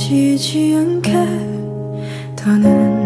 지지 않게 더는